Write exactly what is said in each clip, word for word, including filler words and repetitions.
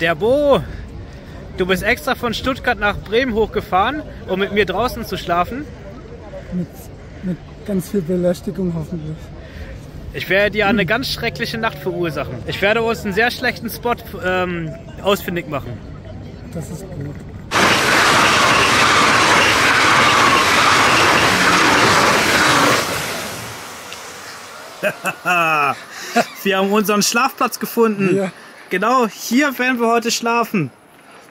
Der Bo, du bist extra von Stuttgart nach Bremen hochgefahren, um mit mir draußen zu schlafen? Mit, mit ganz viel Belästigung hoffentlich. Ich werde dir eine ganz schreckliche Nacht verursachen. Ich werde uns einen sehr schlechten Spot ähm, ausfindig machen. Das ist gut. Wir haben unseren Schlafplatz gefunden. Ja. Genau, hier werden wir heute schlafen.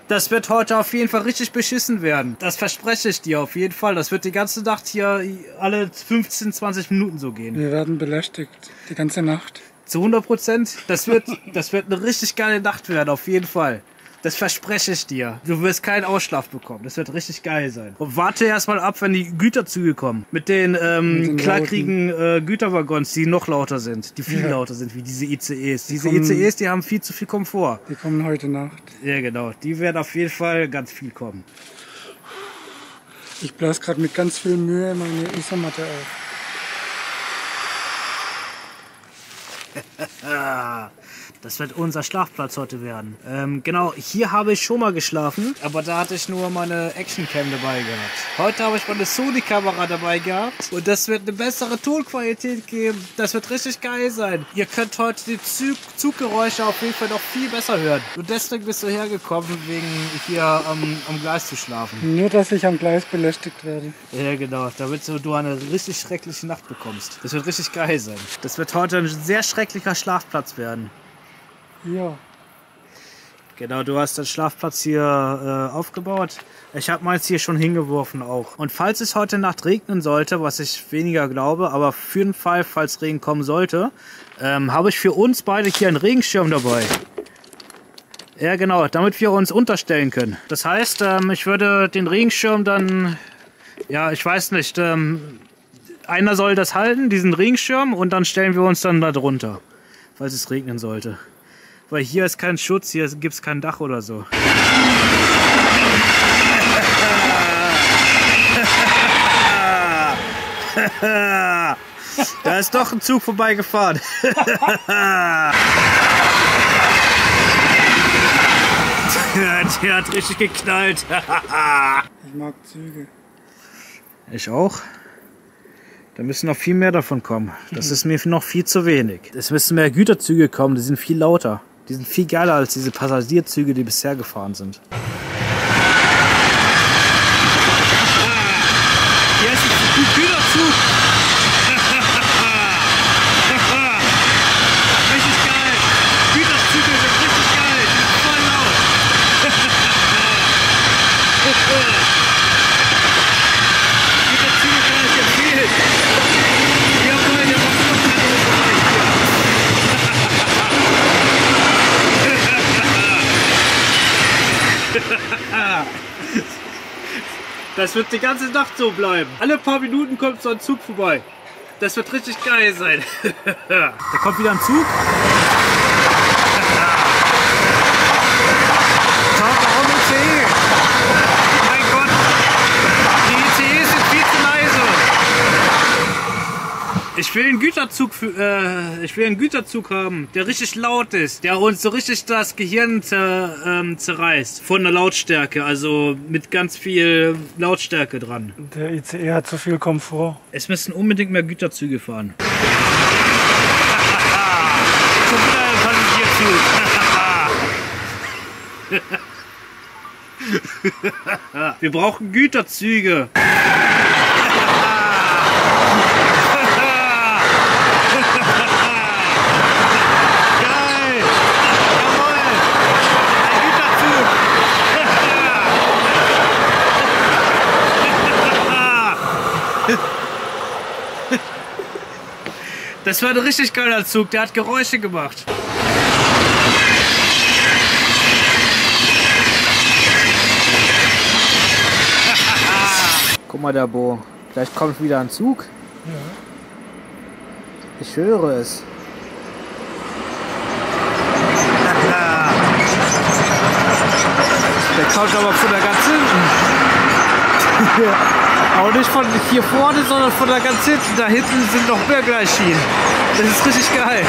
Das wird heute auf jeden Fall richtig beschissen werden. Das verspreche ich dir auf jeden Fall. Das wird die ganze Nacht hier alle fünfzehn, zwanzig Minuten so gehen. Wir werden belästigt. Die ganze Nacht. Zu hundert Prozent. Das wird, das wird eine richtig geile Nacht werden, auf jeden Fall. Das verspreche ich dir. Du wirst keinen Ausschlaf bekommen. Das wird richtig geil sein. Und warte erst mal ab, wenn die Güterzüge kommen. Mit den, ähm, Mit den klarkriegen äh, Güterwaggons, die noch lauter sind. Die viel ja. lauter sind, wie diese I C Es. Die diese kommen, I C Es, die haben viel zu viel Komfort. Die kommen heute Nacht. Ja, genau. Die werden auf jeden Fall ganz viel kommen. Ich blase gerade mit ganz viel Mühe meine Isomatte auf. Das wird unser Schlafplatz heute werden. Ähm, genau, hier habe ich schon mal geschlafen, aber da hatte ich nur meine Actioncam dabei gehabt. Heute habe ich meine Sony-Kamera dabei gehabt und das wird eine bessere Tonqualität geben. Das wird richtig geil sein. Ihr könnt heute die Zug Zuggeräusche auf jeden Fall noch viel besser hören. Und deswegen bist du hergekommen, wegen hier am, am Gleis zu schlafen. Nur, dass ich am Gleis belästigt werde. Ja, genau, damit du eine richtig schreckliche Nacht bekommst. Das wird richtig geil sein. Das wird heute ein sehr schrecklicher Schlafplatz werden. Ja. Genau, du hast den Schlafplatz hier äh, aufgebaut. Ich habe meins hier schon hingeworfen auch. Und falls es heute Nacht regnen sollte, was ich weniger glaube, aber für den Fall, falls Regen kommen sollte, ähm, habe ich für uns beide hier einen Regenschirm dabei. Ja genau, damit wir uns unterstellen können. Das heißt, ähm, ich würde den Regenschirm dann, ja ich weiß nicht, ähm, einer soll das halten, diesen Regenschirm, und dann stellen wir uns dann da drunter, falls es regnen sollte. Weil hier ist kein Schutz, hier gibt es kein Dach oder so. Da ist doch ein Zug vorbeigefahren. Der hat richtig geknallt. Ich mag Züge. Ich auch. Da müssen noch viel mehr davon kommen. Das ist mir noch viel zu wenig. Es müssen mehr Güterzüge kommen, die sind viel lauter. Die sind viel geiler als diese Passagierzüge, die bisher gefahren sind. Hier ist ein Güterzug. Richtig geil. Güterzüge sind richtig geil. Voll laut. Güterzüge kann ich empfehlen. Wir wollen ja was machen. Das wird die ganze Nacht so bleiben. Alle paar Minuten kommt so ein Zug vorbei. Das wird richtig geil sein. Da kommt wieder ein Zug. Mein Gott, die I C Es sind viel zu leise. Ich will einen Güterzug, äh, ich will einen Güterzug haben, der richtig laut ist, der uns so richtig das Gehirn zer, ähm, zerreißt von der Lautstärke, also mit ganz viel Lautstärke dran. Der I C E hat zu viel Komfort. Es müssen unbedingt mehr Güterzüge fahren. Schon wieder ein Passagierzug. Wir brauchen Güterzüge. Das war ein richtig geiler Zug, der hat Geräusche gemacht. Guck mal, der Bo, gleich kommt wieder ein Zug. Ja. Ich höre es. Der kommt aber von der ganz hinten. Ja. Auch nicht von hier vorne, sondern von da ganz hinten. Da hinten sind noch mehr Gleisschienen. Das ist richtig geil.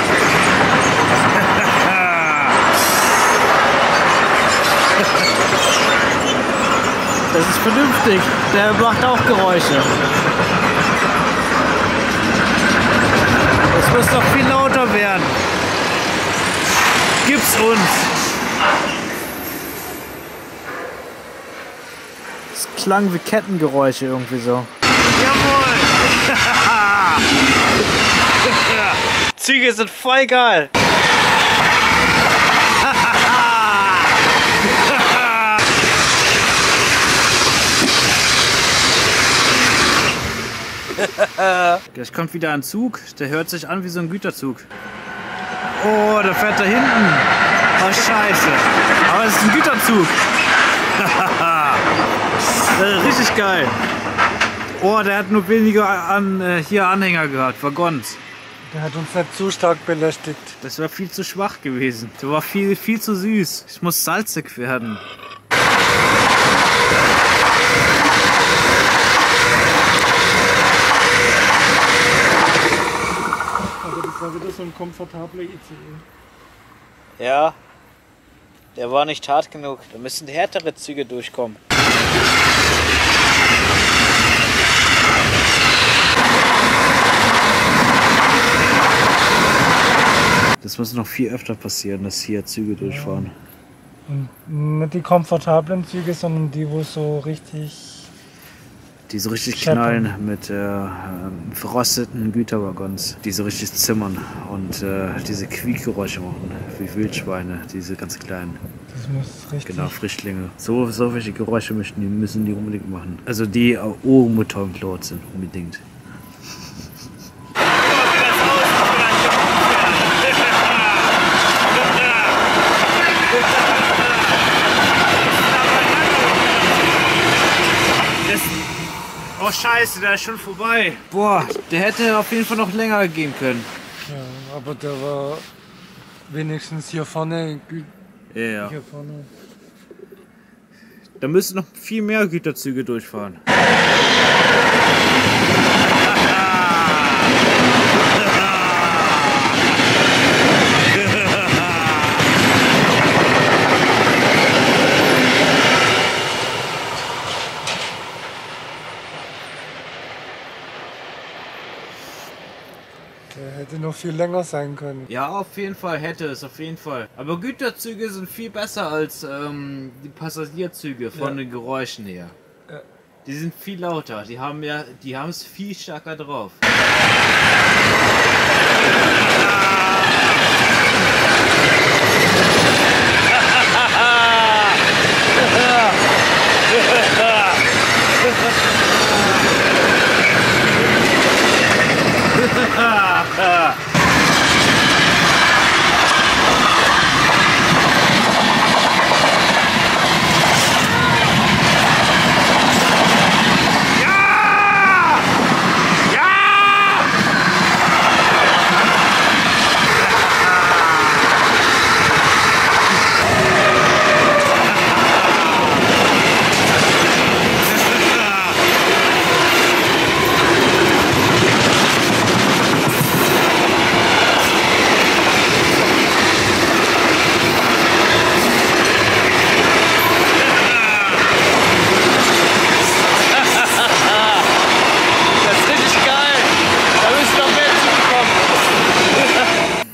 das ist vernünftig. Der macht auch Geräusche. Das muss doch viel lauter werden. Gib's uns. Das klang wie Kettengeräusche irgendwie so. Jawohl! Züge sind voll geil! Gleich kommt wieder ein Zug, der hört sich an wie so ein Güterzug. Oh, da fährt da hinten. Oh, scheiße. Aber es ist ein Güterzug. Richtig geil. Oh, der hat nur wenige an, äh, hier Anhänger gehabt, Waggons. Der hat uns nicht zu stark belästigt. Das war viel zu schwach gewesen. Der war viel, viel zu süß. Ich muss salzig werden. Das war wieder so ein komfortabler I C E. Ja, der war nicht hart genug. Da müssen härtere Züge durchkommen. Das muss noch viel öfter passieren, dass hier Züge durchfahren. Und nicht die komfortablen Züge, sondern die, wo so richtig... Die so richtig knallen mit äh, verrosteten Güterwaggons, die so richtig zimmern und äh, diese Quiekgeräusche machen, wie Wildschweine, diese ganz kleinen. Das muss richtig... Genau, Frischlinge. So, so welche Geräusche müssen die, müssen die unbedingt machen. Also die Ohrmutter-Klaut sind unbedingt. Oh scheiße, der ist schon vorbei. Boah, der hätte auf jeden Fall noch länger gehen können. Ja, aber der war wenigstens hier vorne. Ja, ja. Hier vorne. Da müssen noch viel mehr Güterzüge durchfahren. Hätte noch viel länger sein können. Ja, auf jeden Fall hätte es, auf jeden Fall. Aber Güterzüge sind viel besser als ähm, die Passagierzüge von ja. den Geräuschen her. Ja. Die sind viel lauter, die haben ja, die haben es viel stärker drauf.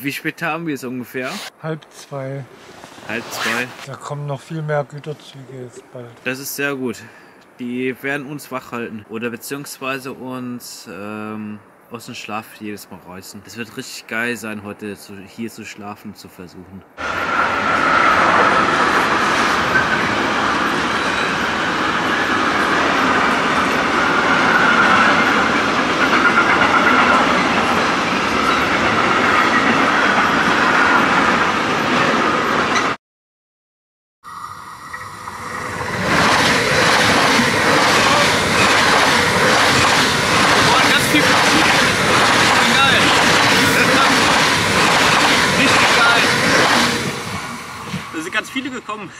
Wie spät haben wir es ungefähr? Halb zwei. Halb zwei. Da kommen noch viel mehr Güterzüge jetzt bald. Das ist sehr gut. Die werden uns wach halten oder beziehungsweise uns ähm, aus dem Schlaf jedes Mal reißen. Es wird richtig geil sein, heute zu, hier zu schlafen zu versuchen. Viele gekommen.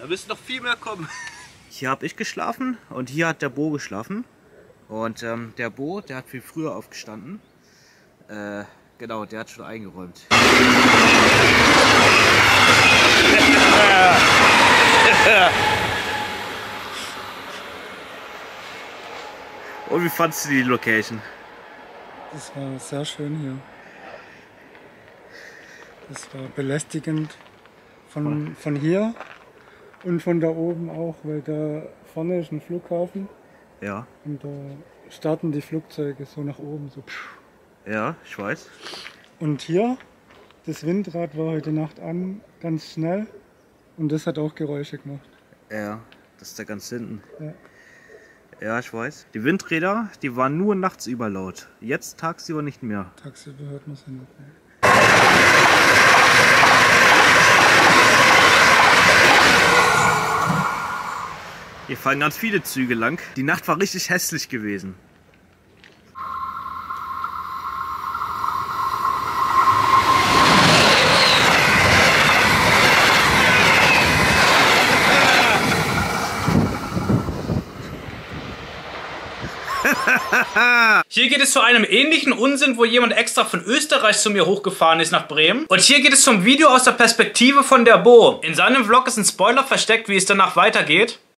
Da müssen noch viel mehr kommen. Hier habe ich geschlafen und hier hat der Bo geschlafen. Und ähm, der Bo, der hat viel früher aufgestanden. Äh, genau, der hat schon eingeräumt. Und wie fandst du die Location? Das war sehr schön hier. Das war belästigend von, von hier und von da oben auch, weil da vorne ist ein Flughafen. Ja. Und da starten die Flugzeuge so nach oben. So. Ja, ich weiß. Und hier, das Windrad war heute Nacht an, ganz schnell. Und das hat auch Geräusche gemacht. Ja, das ist da ganz hinten. Ja. Ja, ich weiß. Die Windräder, die waren nur nachts über laut. Jetzt tagsüber nicht mehr. Tagsüber hört man es nicht mehr. Hier fahren ganz viele Züge lang. Die Nacht war richtig hässlich gewesen. Hier geht es zu einem ähnlichen Unsinn, wo jemand extra von Österreich zu mir hochgefahren ist nach Bremen. Und hier geht es zum Video aus der Perspektive von der Bo. In seinem Vlog ist ein Spoiler versteckt, wie es danach weitergeht.